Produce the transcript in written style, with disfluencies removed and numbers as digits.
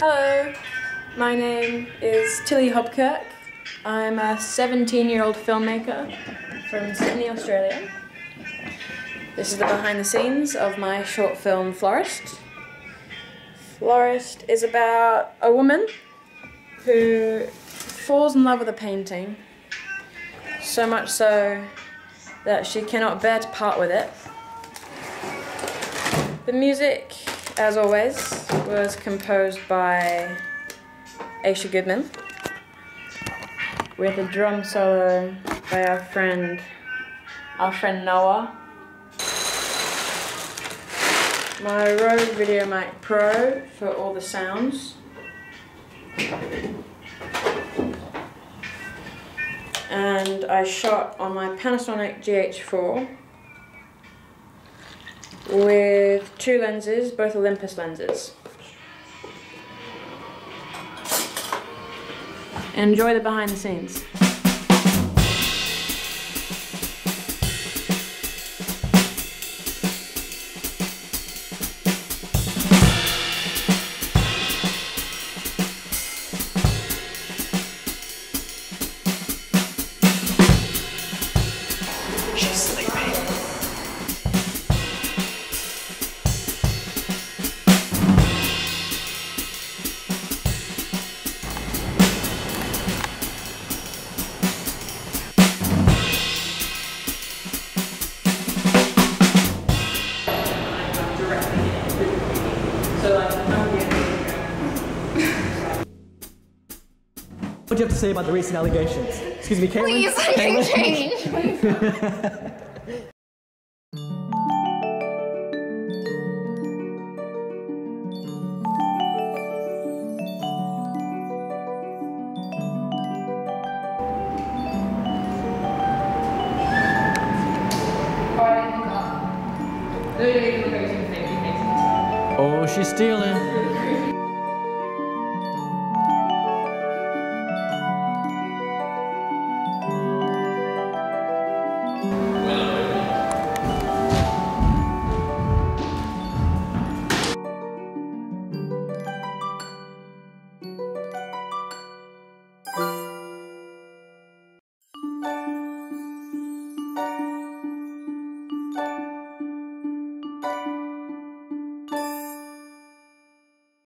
Hello, my name is Tilly Hobkirk. I'm a 17-year-old filmmaker from Sydney, Australia. This is the behind the scenes of my short film Florist. Florist is about a woman who falls in love with a painting, so much so that she cannot bear to part with it. The music, as always, was composed by Aisha Goodman, with a drum solo by our friend Noah. My Rode VideoMic Pro for all the sounds. And I shot on my Panasonic GH4 with two lenses, both Olympus lenses. Enjoy the behind the scenes. What do you have to say about the recent allegations? Excuse me, Caitlin? Please, I can change. Oh, she's stealing.